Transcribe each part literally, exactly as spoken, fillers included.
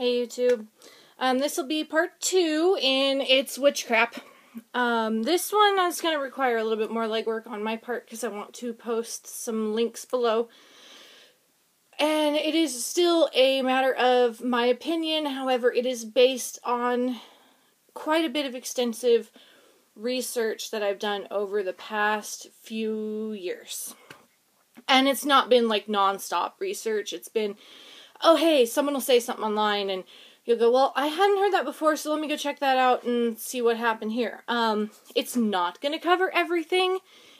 Hey YouTube. Um, this will be part two in It's Witchcrap. Um, this one is going to require a little bit more legwork on my part because I want to post some links below. And it is still a matter of my opinion, however it is based on quite a bit of extensive research that I've done over the past few years. And it's not been like non-stop research, it's been, oh hey, someone will say something online and you'll go, well, I hadn't heard that before, so let me go check that out and see what happened here. Um, it's not going to cover everything,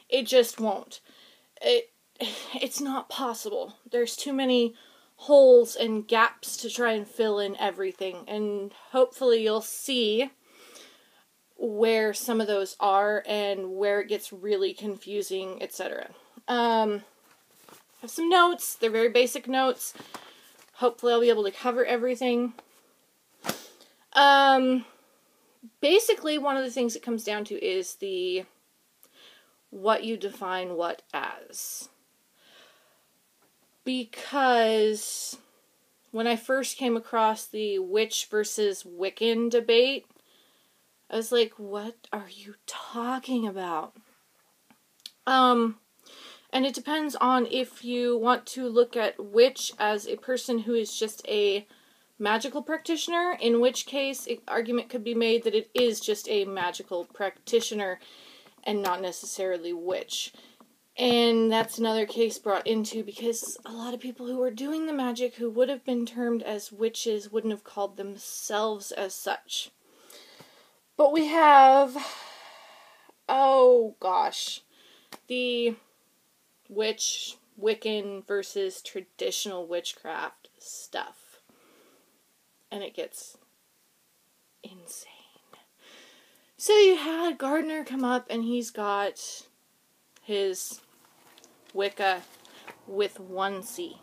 it just won't. It, it's not possible. There's too many holes and gaps to try and fill in everything, and hopefully you'll see where some of those are and where it gets really confusing, et cetera. Um, I have some notes. They're very basic notes. Hopefully I'll be able to cover everything. Um, basically, one of the things it comes down to is the what you define what as. Because when I first came across the witch versus Wiccan debate, I was like, what are you talking about? Um, and it depends on if you want to look at witch as a person who is just a magical practitioner, in which case an argument could be made that it is just a magical practitioner and not necessarily witch. And that's another case brought into because a lot of people who were doing the magic who would have been termed as witches wouldn't have called themselves as such. But we have, oh gosh, the witch, Wiccan versus traditional witchcraft stuff. And it gets insane. So you had Gardner come up and he's got his Wicca with one C,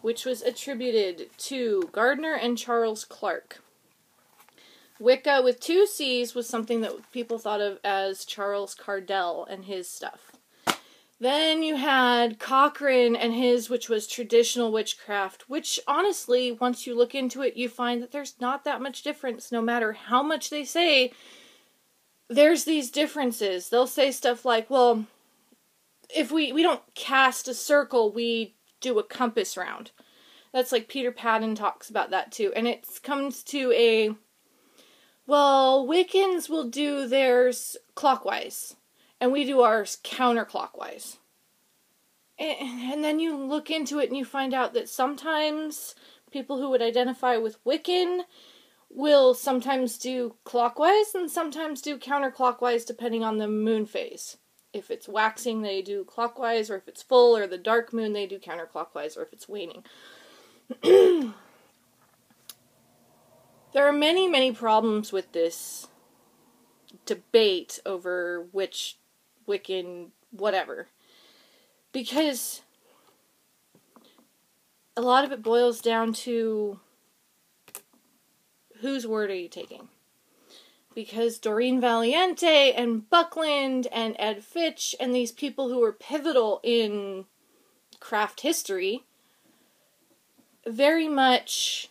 which was attributed to Gardner and Charles Clark. Wicca with two C's was something that people thought of as Charles Cardell and his stuff. Then you had Cochrane and his, which was traditional witchcraft, which honestly, once you look into it, you find that there's not that much difference, no matter how much they say. There's these differences. They'll say stuff like, well, if we, we don't cast a circle, we do a compass round. That's like Peter Padden talks about that too. And it comes to a, well, Wiccans will do theirs clockwise. And we do ours counterclockwise. And, and then you look into it and you find out that sometimes people who would identify with Wiccan will sometimes do clockwise and sometimes do counterclockwise depending on the moon phase. If it's waxing, they do clockwise, or if it's full or the dark moon, they do counterclockwise, or if it's waning. There are many, many problems with this debate over which Wiccan, whatever. Because a lot of it boils down to whose word are you taking? Because Doreen Valiente and Buckland and Ed Fitch and these people who were pivotal in craft history very much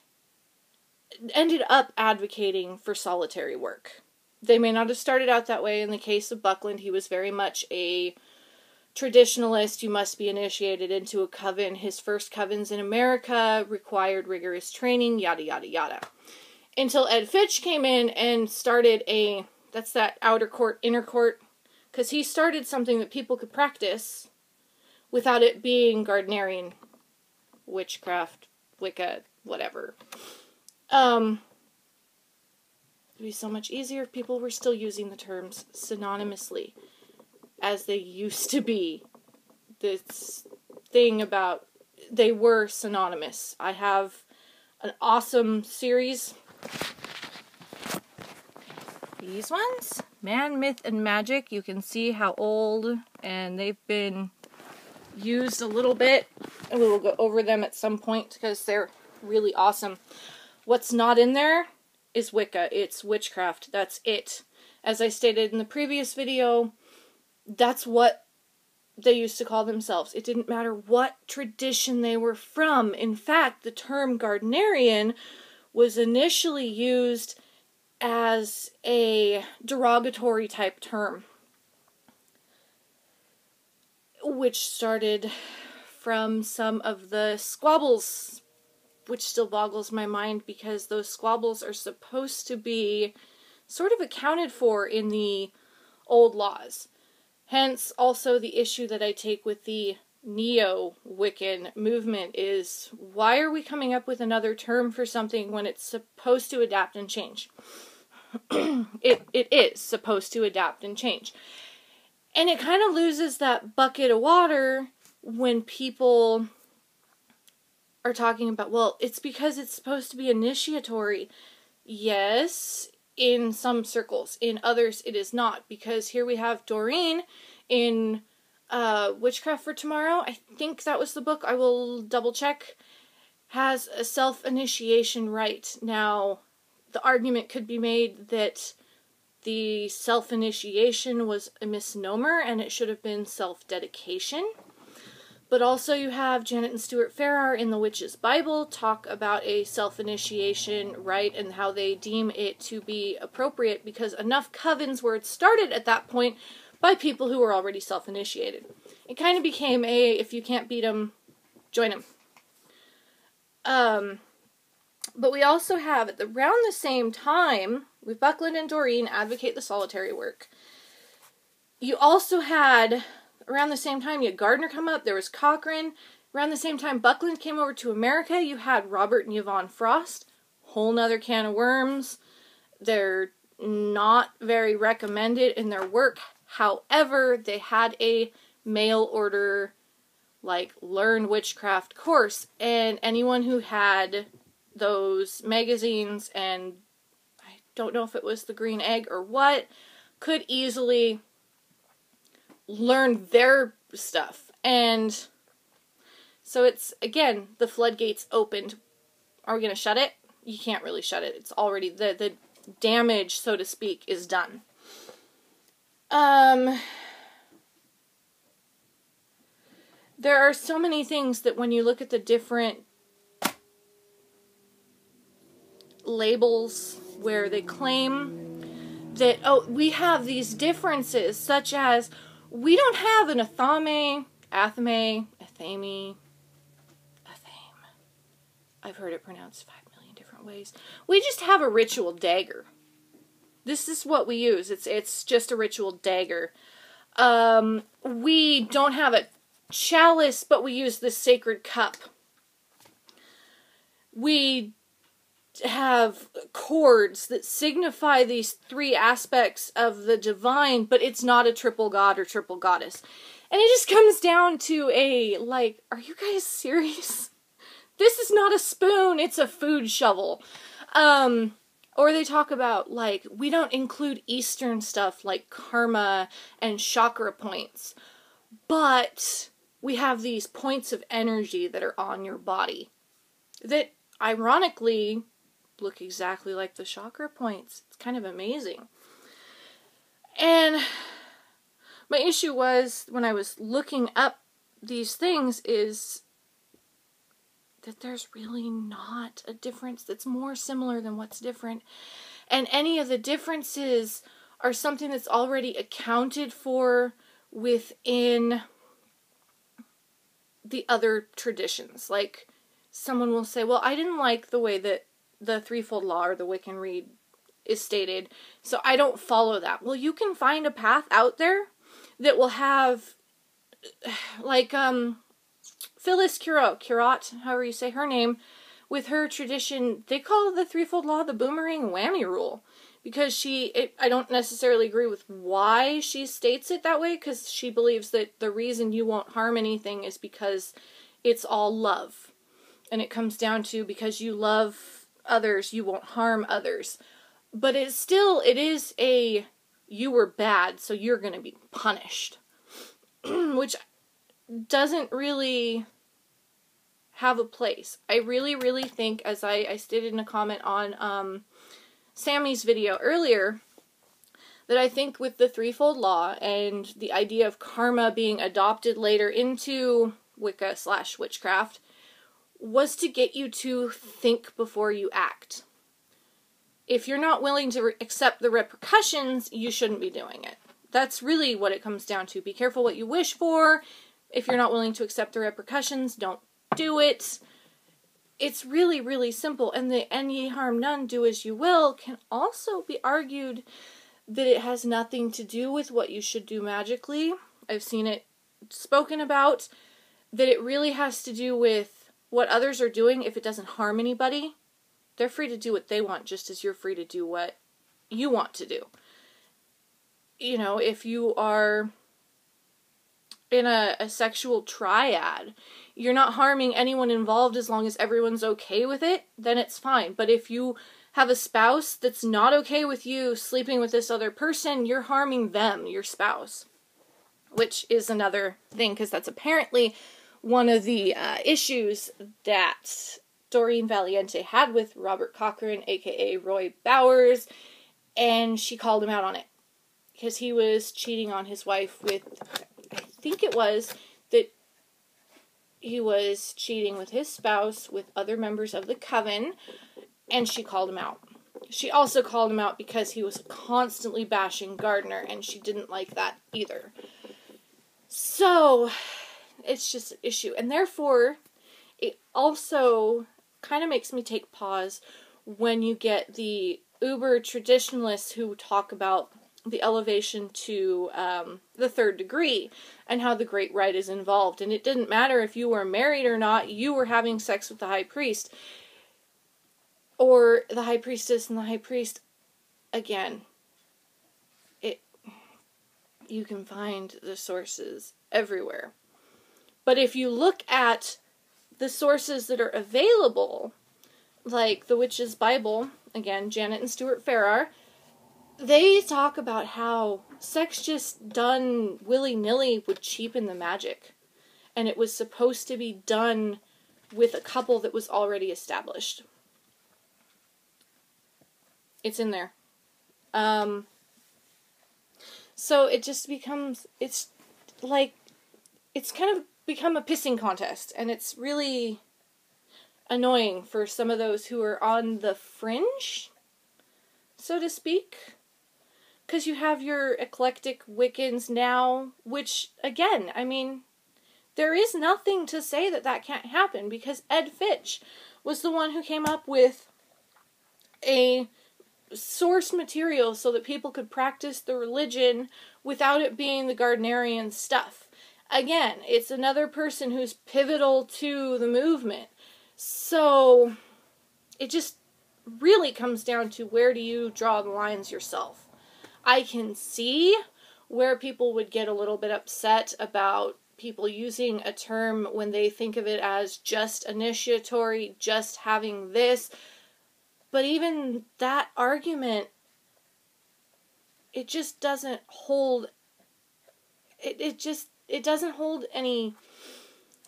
ended up advocating for solitary work. They may not have started out that way. In the case of Buckland, he was very much a traditionalist. You must be initiated into a coven. His first covens in America required rigorous training, yada, yada, yada. Until Ed Fitch came in and started a, that's that outer court, inner court, because he started something that people could practice without it being Gardnerian, witchcraft, Wicca, whatever. Um... Be so much easier if people were still using the terms synonymously as they used to be. This thing about they were synonymous. I have an awesome series. These ones, Man, Myth, and Magic. You can see how old, and they've been used a little bit. And we will go over them at some point because they're really awesome. What's not in there is Wicca. It's witchcraft. That's it. As I stated in the previous video, that's what they used to call themselves. It didn't matter what tradition they were from. In fact, the term Gardnerian was initially used as a derogatory type term, which started from some of the squabbles, which still boggles my mind because those squabbles are supposed to be sort of accounted for in the old laws. Hence, also the issue that I take with the Neo-Wiccan movement is, why are we coming up with another term for something when it's supposed to adapt and change? it It is supposed to adapt and change. And it kind of loses that bucket of water when people are talking about, well, it's because it's supposed to be initiatory. Yes, in some circles. In others, it is not. Because here we have Doreen in uh, Witchcraft for Tomorrow. I think that was the book. I will double check. Has a self-initiation rite. Now, the argument could be made that the self-initiation was a misnomer and it should have been self-dedication. But also you have Janet and Stuart Farrar in The Witch's Bible talk about a self-initiation rite and how they deem it to be appropriate because enough covens were started at that point by people who were already self-initiated. It kind of became a, if you can't beat them, join them. Um, but we also have, at around the same time, with Buckland and Doreen advocate the solitary work. You also had, around the same time, you had Gardner come up, there was Cochrane. Around the same time Buckland came over to America, you had Robert and Yvonne Frost. Whole nother can of worms. They're not very recommended in their work. However, they had a mail order, like, learn witchcraft course. And anyone who had those magazines and don't know if it was the Green Egg or what, could easily learn their stuff. And so it's, again, the floodgates opened. Are we going to shut it? You can't really shut it. It's already, the, the damage, so to speak, is done. Um, there are so many things that when you look at the different labels where they claim that, oh, we have these differences, such as we don't have an athame, athame, athame, athame. I've heard it pronounced five million different ways. We just have a ritual dagger. This is what we use. It's it's just a ritual dagger. Um, we don't have a chalice, but we use the sacred cup. We have chords that signify these three aspects of the divine, but it's not a triple god or triple goddess. And it just comes down to a, like, are you guys serious? This is not a spoon, it's a food shovel. Um, or they talk about, like, we don't include Eastern stuff like karma and chakra points, but we have these points of energy that are on your body that, ironically, look exactly like the chakra points. It's kind of amazing. And my issue was, when I was looking up these things, is that there's really not a difference that's more similar than what's different. And any of the differences are something that's already accounted for within the other traditions. Like, someone will say, well, I didn't like the way that the threefold law or the Wiccan Creed is stated, so I don't follow that. Well, you can find a path out there that will have, like, um, Phyllis Curot, Curot, however you say her name, with her tradition, they call the threefold law the boomerang whammy rule, because she, it, I don't necessarily agree with why she states it that way, because she believes that the reason you won't harm anything is because it's all love. And it comes down to, because you love others, you won't harm others. But it's still, it is a, you were bad, so you're going to be punished. Which doesn't really have a place. I really, really think, as I, I stated in a comment on um, Sammy's video earlier, that I think with the threefold law and the idea of karma being adopted later into Wicca slash witchcraft, was to get you to think before you act. If you're not willing to re- accept the repercussions, you shouldn't be doing it. That's really what it comes down to. Be careful what you wish for. If you're not willing to accept the repercussions, don't do it. It's really, really simple. And the "and ye harm none, do as you will" can also be argued that it has nothing to do with what you should do magically. I've seen it spoken about, that it really has to do with what others are doing. If it doesn't harm anybody, they're free to do what they want, just as you're free to do what you want to do. You know, if you are in a, a sexual triad, you're not harming anyone involved as long as everyone's okay with it, then it's fine. But if you have a spouse that's not okay with you sleeping with this other person, you're harming them, your spouse. Which is another thing, because that's apparently one of the uh, issues that Doreen Valiente had with Robert Cochrane, a k a. Roy Bowers, and she called him out on it. Because he was cheating on his wife with, I think it was, that he was cheating with his spouse with other members of the coven, and she called him out. She also called him out because he was constantly bashing Gardner, and she didn't like that either. So, it's just an issue. And therefore, it also kind of makes me take pause when you get the uber traditionalists who talk about the elevation to um, the third degree and how the great rite is involved. And it didn't matter if you were married or not, you were having sex with the high priest. Or the high priestess and the high priest. Again, it you can find the sources everywhere. But if you look at the sources that are available, like the Witch's Bible, again, Janet and Stuart Farrar, they talk about how sex just done willy-nilly would cheapen the magic. And it was supposed to be done with a couple that was already established. It's in there. Um, so it just becomes, it's like, it's kind of become a pissing contest. And it's really annoying for some of those who are on the fringe, so to speak. Because you have your eclectic Wiccans now, which, again, I mean, there is nothing to say that that can't happen. Because Ed Fitch was the one who came up with a source material so that people could practice the religion without it being the Gardnerian stuff. Again, it's another person who's pivotal to the movement. So it just really comes down to, where do you draw the lines yourself? I can see where people would get a little bit upset about people using a term when they think of it as just initiatory, just having this. But even that argument, it just doesn't hold, it, it just, it doesn't hold any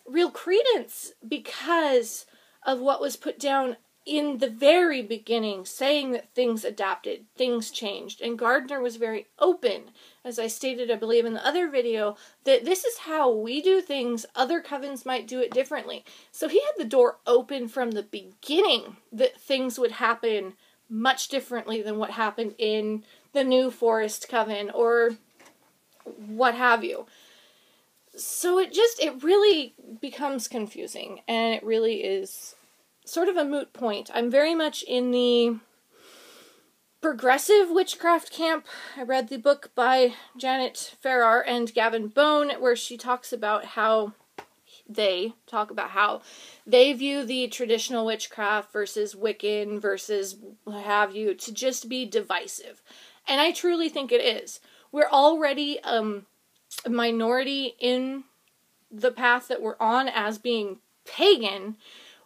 real credence because of what was put down in the very beginning, saying that things adapted, things changed. And Gardner was very open, as I stated, I believe, in the other video, that this is how we do things, other covens might do it differently. So he had the door open from the beginning that things would happen much differently than what happened in the New Forest Coven or what have you. So it just, it really becomes confusing, and it really is sort of a moot point. I'm very much in the progressive witchcraft camp. I read the book by Janet Farrar and Gavin Bone, where she talks about how they talk about how they view the traditional witchcraft versus Wiccan versus what have you to just be divisive. And I truly think it is. We're already um, a minority in the path that we're on as being pagan.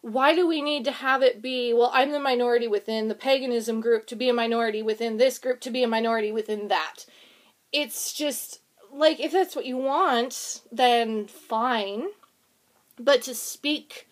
Why do we need to have it be, well, I'm the minority within the paganism group to be a minority within this group to be a minority within that? It's just, like, if that's what you want, then fine. But to speak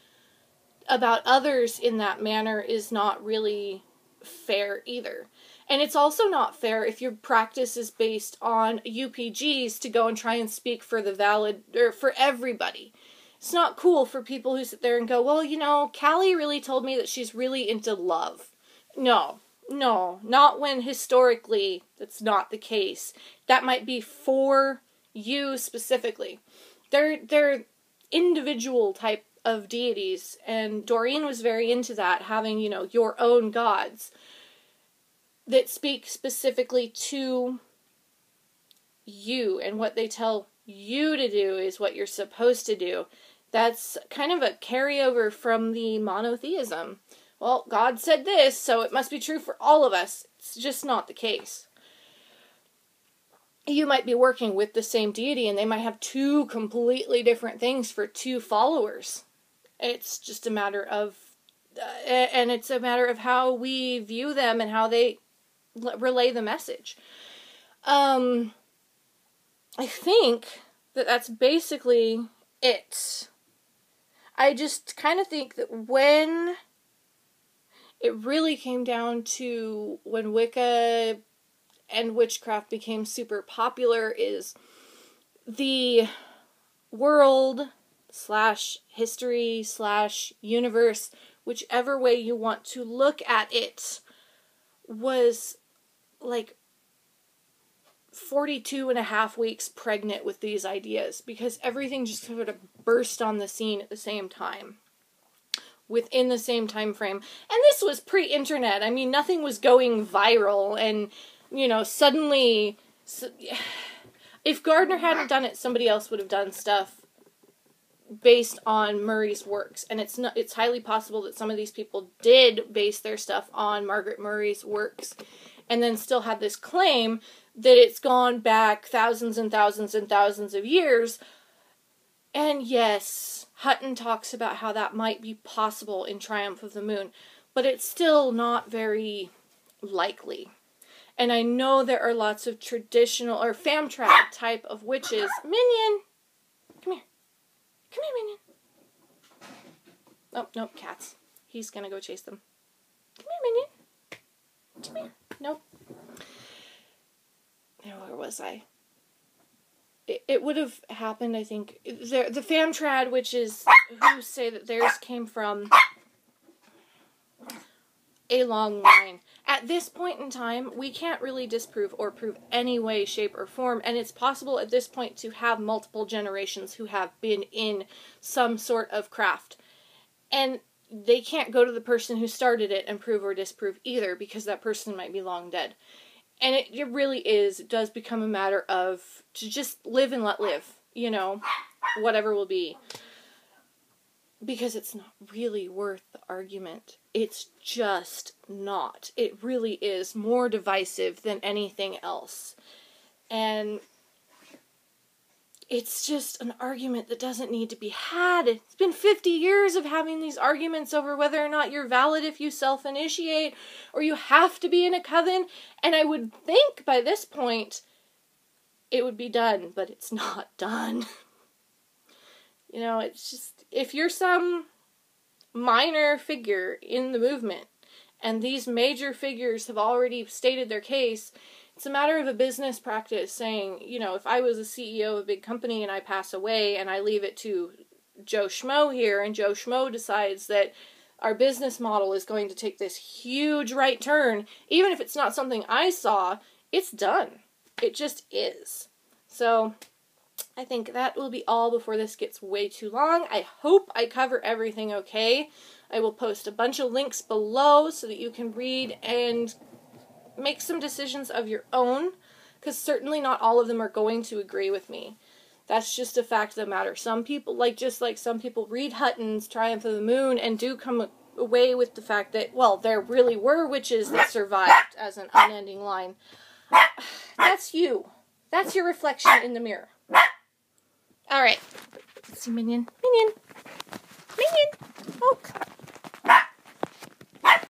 about others in that manner is not really fair either. And it's also not fair if your practice is based on U P Gs to go and try and speak for the valid, or for everybody. it's not cool for people who sit there and go, well, you know, Callie really told me that she's really into love. No, no, not when historically that's not the case. That might be for you specifically. They're, they're individual type of deities, and Doreen was very into that, having, you know, your own gods that speak specifically to you, and what they tell you to do is what you're supposed to do. That's kind of a carryover from the monotheism. Well, God said this, so it must be true for all of us. It's just not the case. You might be working with the same deity, and they might have two completely different things for two followers. It's just a matter of, uh, and it's a matter of how we view them and how they l- relay the message. Um, I think that that's basically it. I just kind of think that when it really came down to when Wicca and witchcraft became super popular is the world slash history slash universe, whichever way you want to look at it, was like forty-two and a half weeks pregnant with these ideas, because everything just sort of burst on the scene at the same time, within the same time frame. And this was pre-internet. I mean, nothing was going viral, and you know, suddenly, if Gardner hadn't done it, somebody else would have done stuff based on Murray's works. And it's not, it's highly possible that some of these people did base their stuff on Margaret Murray's works, and then still had this claim that it's gone back thousands and thousands and thousands of years. And yes, Hutton talks about how that might be possible in Triumph of the Moon, but it's still not very likely. And I know there are lots of traditional or famtrap type of witches. Minion! Come here. Come here, Minion. Oh, nope, cats. He's gonna go chase them. Come here, Minion. Come here. Nope. Now, where was I? It, it would have happened, I think. The, the famtrad, which is who say that theirs came from a long line. At this point in time, we can't really disprove or prove any way, shape, or form, and it's possible at this point to have multiple generations who have been in some sort of craft. And they can't go to the person who started it and prove or disprove either, because that person might be long dead. And it, it really is, it does become a matter of to just live and let live, you know, whatever will be. Because it's not really worth the argument. It's just not. It really is more divisive than anything else. And it's just an argument that doesn't need to be had. It's been fifty years of having these arguments over whether or not you're valid if you self-initiate, or you have to be in a coven. And I would think by this point it would be done, but it's not done. You know, it's just, if you're some minor figure in the movement, and these major figures have already stated their case, it's a matter of a business practice saying, you know, if I was a C E O of a big company and I pass away and I leave it to Joe Schmo here, and Joe Schmo decides that our business model is going to take this huge right turn, even if it's not something I saw, it's done. It just is. So I think that will be all before this gets way too long. I hope I cover everything okay. I will post a bunch of links below so that you can read and make some decisions of your own, because certainly not all of them are going to agree with me. That's just a fact of the matter. Some people, like just like some people read Hutton's Triumph of the Moon and do come away with the fact that, well, there really were witches that survived as an unending line. That's you. That's your reflection in the mirror. All right. Let's see, Minion. Minion. Minion. Oh, God.